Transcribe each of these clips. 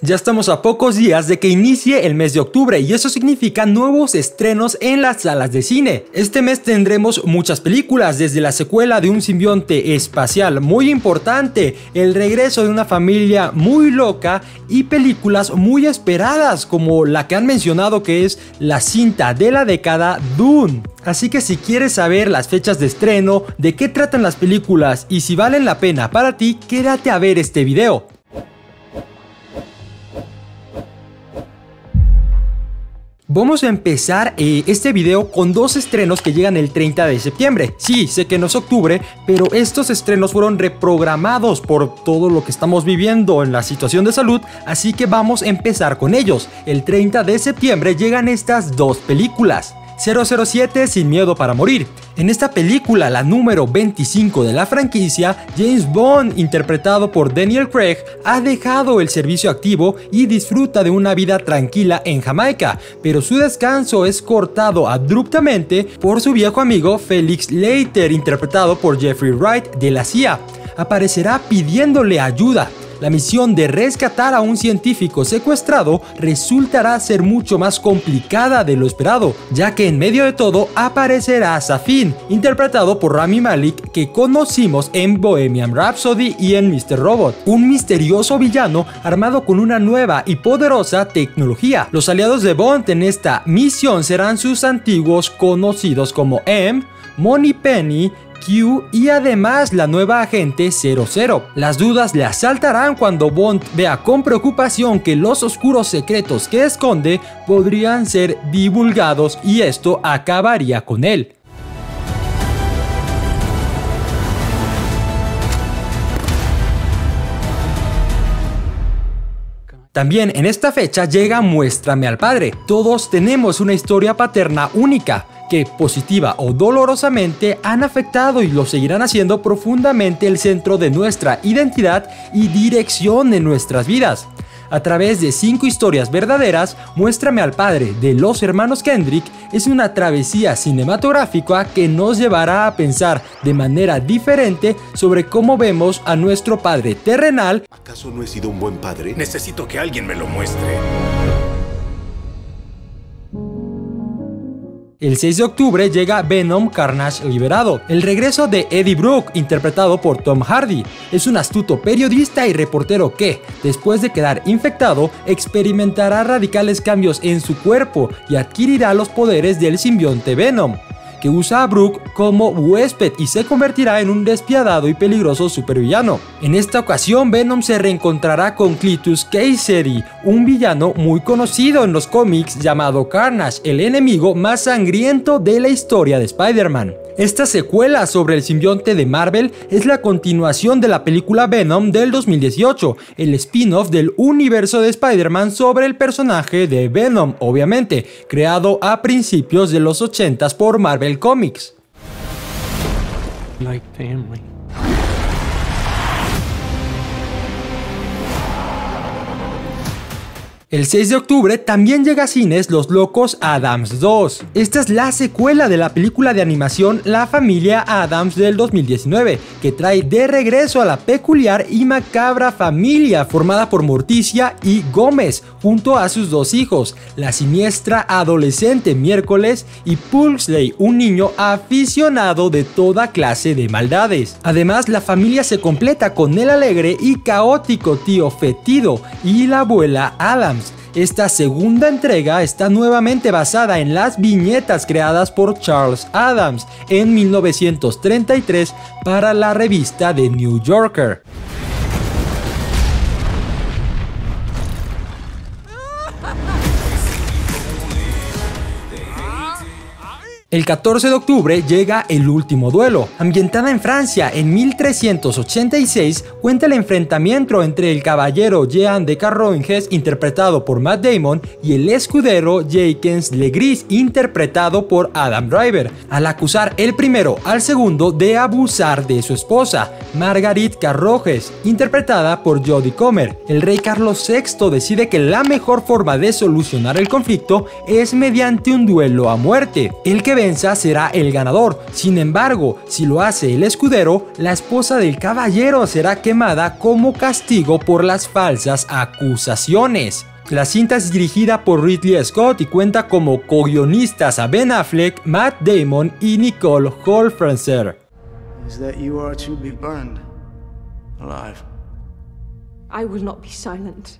Ya estamos a pocos días de que inicie el mes de octubre y eso significa nuevos estrenos en las salas de cine. Este mes tendremos muchas películas, desde la secuela de un simbionte espacial muy importante, el regreso de una familia muy loca y películas muy esperadas como la que han mencionado que es la cinta de la década Dune. Así que si quieres saber las fechas de estreno, de qué tratan las películas y si valen la pena para ti, quédate a ver este video. Vamos a empezar este video con dos estrenos que llegan el 30 de septiembre. Sí, sé que no es octubre, pero estos estrenos fueron reprogramados por todo lo que estamos viviendo en la situación de salud, así que vamos a empezar con ellos. El 30 de septiembre llegan estas dos películas. 007 Sin Miedo para Morir. En esta película, la número 25 de la franquicia, James Bond, interpretado por Daniel Craig, ha dejado el servicio activo y disfruta de una vida tranquila en Jamaica, pero su descanso es cortado abruptamente por su viejo amigo Felix Leiter, interpretado por Jeffrey Wright de la CIA. Aparecerá pidiéndole ayuda. La misión de rescatar a un científico secuestrado resultará ser mucho más complicada de lo esperado, ya que en medio de todo aparecerá Safin, interpretado por Rami Malek, que conocimos en Bohemian Rhapsody y en Mr. Robot, un misterioso villano armado con una nueva y poderosa tecnología. Los aliados de Bond en esta misión serán sus antiguos conocidos como M, Moneypenny, Q y además la nueva agente 00. Las dudas le asaltarán cuando Bond vea con preocupación que los oscuros secretos que esconde podrían ser divulgados y esto acabaría con él. También en esta fecha llega Muéstrame al Padre. Todos tenemos una historia paterna única, que positiva o dolorosamente han afectado y lo seguirán haciendo profundamente el centro de nuestra identidad y dirección en nuestras vidas. A través de 5 historias verdaderas, Muéstrame al Padre de los hermanos Kendrick es una travesía cinematográfica que nos llevará a pensar de manera diferente sobre cómo vemos a nuestro padre terrenal. ¿Acaso no he sido un buen padre? Necesito que alguien me lo muestre. El 6 de octubre llega Venom Carnage Liberado. El regreso de Eddie Brooke, interpretado por Tom Hardy, es un astuto periodista y reportero que, después de quedar infectado, experimentará radicales cambios en su cuerpo y adquirirá los poderes del simbionte Venom, que usa a Brooke como huésped y se convertirá en un despiadado y peligroso supervillano. En esta ocasión, Venom se reencontrará con Cletus Kasady, un villano muy conocido en los cómics llamado Carnage, el enemigo más sangriento de la historia de Spider-Man. Esta secuela sobre el simbionte de Marvel es la continuación de la película Venom del 2018, el spin-off del universo de Spider-Man sobre el personaje de Venom, obviamente, creado a principios de los 80s por Marvel Comics. Like family. El 6 de octubre también llega a cines Los Locos Addams 2. Esta es la secuela de la película de animación La Familia Addams del 2019, que trae de regreso a la peculiar y macabra familia formada por Morticia y Gómez, junto a sus dos hijos, la siniestra adolescente Miércoles y Pugsley, un niño aficionado de toda clase de maldades. Además, la familia se completa con el alegre y caótico tío Fetido y la abuela Addams. Esta segunda entrega está nuevamente basada en las viñetas creadas por Charles Addams en 1933 para la revista The New Yorker. El 14 de octubre llega El Último Duelo. Ambientada en Francia en 1386, cuenta el enfrentamiento entre el caballero Jean de Carroinges, interpretado por Matt Damon, y el escudero Jacques Le Gris, interpretado por Adam Driver, al acusar el primero al segundo de abusar de su esposa, Marguerite Carroges, interpretada por Jodie Comer. El rey Carlos VI decide que la mejor forma de solucionar el conflicto es mediante un duelo a muerte, el que venza será el ganador. Sin embargo, si lo hace el escudero, la esposa del caballero será quemada como castigo por las falsas acusaciones. La cinta es dirigida por Ridley Scott y cuenta como co-guionistas a Ben Affleck, Matt Damon y Nicole Holofcener. Is that you are to be burned alive? I will not be silent.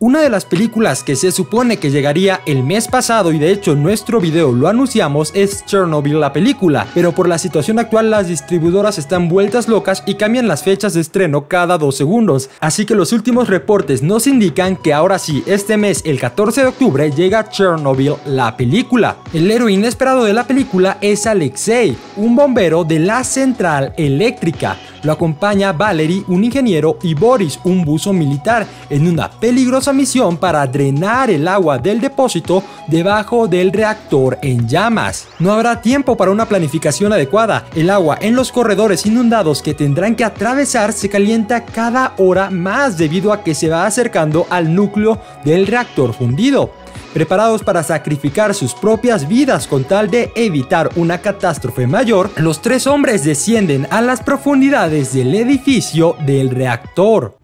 Una de las películas que se supone que llegaría el mes pasado y de hecho en nuestro video lo anunciamos es Chernobyl la película, pero por la situación actual las distribuidoras están vueltas locas y cambian las fechas de estreno cada 2 segundos, así que los últimos reportes nos indican que ahora sí, este mes el 14 de octubre llega Chernobyl la película. El héroe inesperado de la película es Alexei, un bombero de la central eléctrica. Lo acompaña Valery, un ingeniero, y Boris, un buzo militar, en una peligrosa misión para drenar el agua del depósito debajo del reactor en llamas. No habrá tiempo para una planificación adecuada. El agua en los corredores inundados que tendrán que atravesar se calienta cada hora más debido a que se va acercando al núcleo del reactor fundido. Preparados para sacrificar sus propias vidas con tal de evitar una catástrofe mayor, los 3 hombres descienden a las profundidades del edificio del reactor.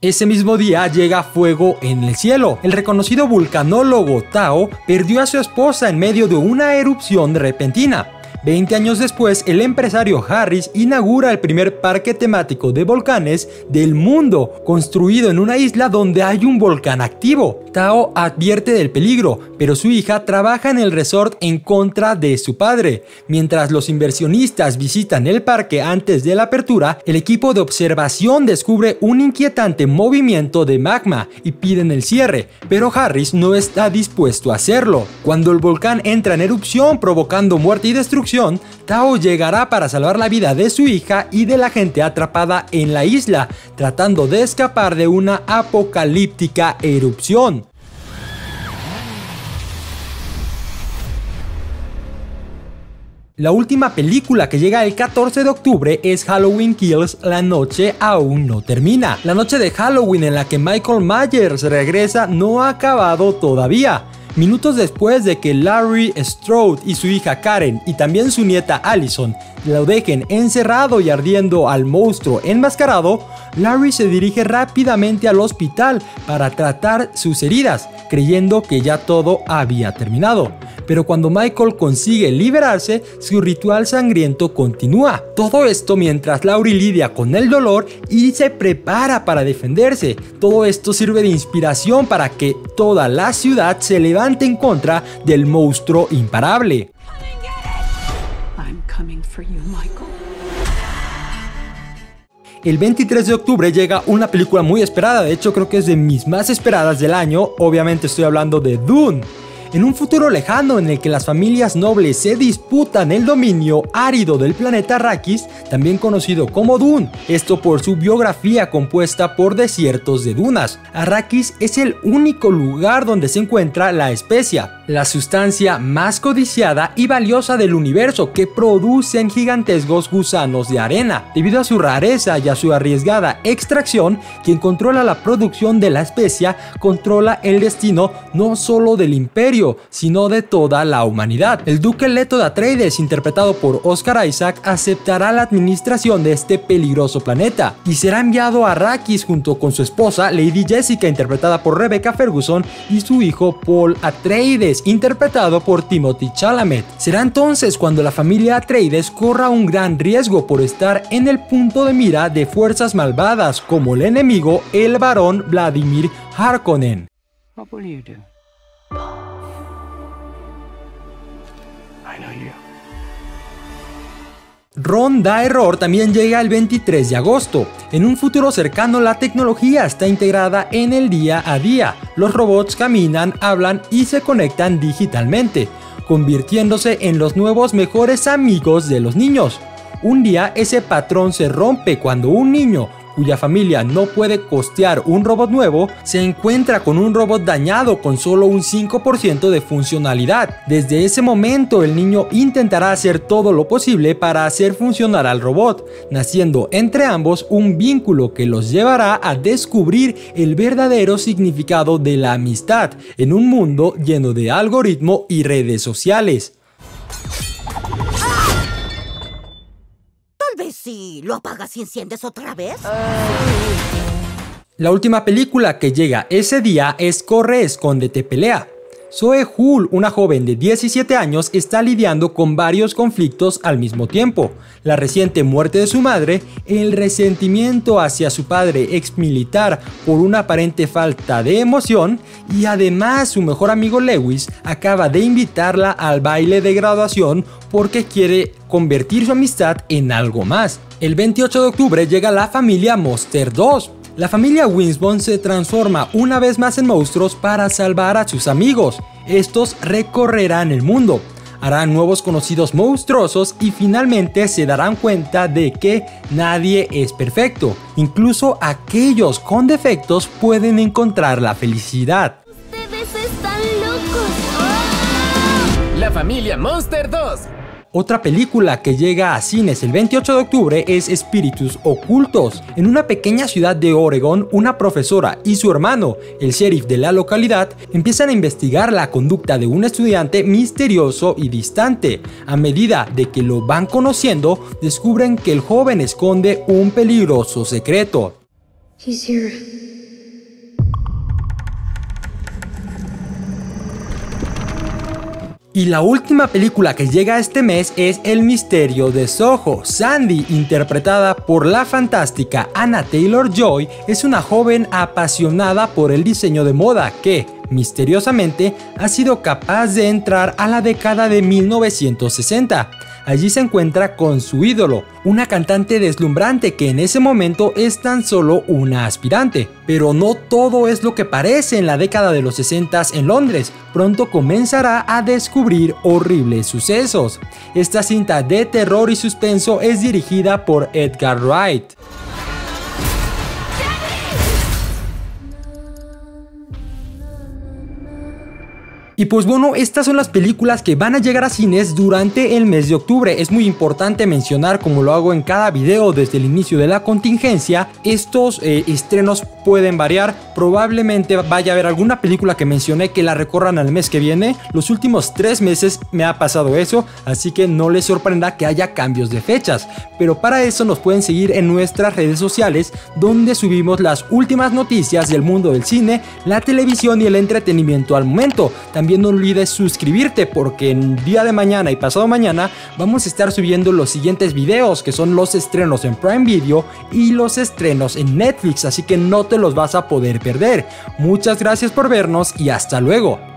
Ese mismo día llega fuego en el cielo. El reconocido vulcanólogo Tao perdió a su esposa en medio de una erupción repentina. 20 años después, el empresario Harris inaugura el primer parque temático de volcanes del mundo, construido en una isla donde hay un volcán activo. Tao advierte del peligro, pero su hija trabaja en el resort en contra de su padre. Mientras los inversionistas visitan el parque antes de la apertura, el equipo de observación descubre un inquietante movimiento de magma y piden el cierre, pero Harris no está dispuesto a hacerlo. Cuando el volcán entra en erupción provocando muerte y destrucción, Tao llegará para salvar la vida de su hija y de la gente atrapada en la isla, tratando de escapar de una apocalíptica erupción. La última película que llega el 14 de octubre es Halloween Kills, la noche aún no termina. La noche de Halloween en la que Michael Myers regresa no ha acabado todavía. Minutos después de que Larry Strode y su hija Karen y también su nieta Allison lo dejen encerrado y ardiendo al monstruo enmascarado, Larry se dirige rápidamente al hospital para tratar sus heridas, creyendo que ya todo había terminado. Pero cuando Michael consigue liberarse, su ritual sangriento continúa. Todo esto mientras Laurie lidia con el dolor y se prepara para defenderse. Todo esto sirve de inspiración para que toda la ciudad se levante en contra del monstruo imparable. El 23 de octubre llega una película muy esperada, de hecho creo que es de mis más esperadas del año, obviamente estoy hablando de Dune. En un futuro lejano en el que las familias nobles se disputan el dominio árido del planeta Arrakis, también conocido como Dune, esto por su biografía compuesta por desiertos de dunas. Arrakis es el único lugar donde se encuentra la especia, la sustancia más codiciada y valiosa del universo que producen gigantescos gusanos de arena. Debido a su rareza y a su arriesgada extracción, quien controla la producción de la especia controla el destino no solo del imperio, sino de toda la humanidad. El duque Leto de Atreides, interpretado por Oscar Isaac, aceptará la administración de este peligroso planeta y será enviado a Arrakis junto con su esposa Lady Jessica, interpretada por Rebecca Ferguson, y su hijo Paul Atreides, interpretado por Timothée Chalamet. Será entonces cuando la familia Atreides corra un gran riesgo por estar en el punto de mira de fuerzas malvadas como el enemigo, el barón Vladimir Harkonnen. Ronda Error también llega el 23 de agosto. En un futuro cercano la tecnología está integrada en el día a día. Los robots caminan, hablan y se conectan digitalmente, convirtiéndose en los nuevos mejores amigos de los niños. Un día ese patrón se rompe cuando un niño cuya familia no puede costear un robot nuevo, se encuentra con un robot dañado con solo un 5% de funcionalidad. Desde ese momento el niño intentará hacer todo lo posible para hacer funcionar al robot, naciendo entre ambos un vínculo que los llevará a descubrir el verdadero significado de la amistad en un mundo lleno de algoritmo y redes sociales. Tal vez si lo apagas y enciendes otra vez. La última película que llega ese día es Corre, Escóndete, Pelea. Zoe Hull, una joven de 17 años, está lidiando con varios conflictos al mismo tiempo. La reciente muerte de su madre, el resentimiento hacia su padre exmilitar por una aparente falta de emoción, y además su mejor amigo Lewis acaba de invitarla al baile de graduación porque quiere convertir su amistad en algo más. El 28 de octubre llega la familia Monster 2. La familia Winsbon se transforma una vez más en monstruos para salvar a sus amigos. Estos recorrerán el mundo, harán nuevos conocidos monstruosos y finalmente se darán cuenta de que nadie es perfecto. Incluso aquellos con defectos pueden encontrar la felicidad. ¡Ustedes están locos! ¡Oh! La familia Monster 2. Otra película que llega a cines el 28 de octubre es Espíritus Ocultos. En una pequeña ciudad de Oregón, una profesora y su hermano, el sheriff de la localidad, empiezan a investigar la conducta de un estudiante misterioso y distante. A medida de que lo van conociendo, descubren que el joven esconde un peligroso secreto. He's here. Y la última película que llega este mes es El misterio de Soho. Sandy, interpretada por la fantástica Anna Taylor-Joy, es una joven apasionada por el diseño de moda que, misteriosamente, ha sido capaz de entrar a la década de 1960. Allí se encuentra con su ídolo, una cantante deslumbrante que en ese momento es tan solo una aspirante. Pero no todo es lo que parece en la década de los 60s en Londres. Pronto comenzará a descubrir horribles sucesos. Esta cinta de terror y suspenso es dirigida por Edgar Wright. Y pues bueno, estas son las películas que van a llegar a cines durante el mes de octubre. Es muy importante mencionar, como lo hago en cada video desde el inicio de la contingencia, estos estrenos pueden variar. Probablemente vaya a haber alguna película que mencioné que la recorran al mes que viene. Los últimos 3 meses me ha pasado eso, así que no les sorprenda que haya cambios de fechas. Pero para eso nos pueden seguir en nuestras redes sociales, donde subimos las últimas noticias del mundo del cine, la televisión y el entretenimiento al momento. También no olvides suscribirte, porque en día de mañana y pasado mañana vamos a estar subiendo los siguientes videos, que son los estrenos en Prime Video y los estrenos en Netflix, así que no te los vas a poder perder. Muchas gracias por vernos y hasta luego.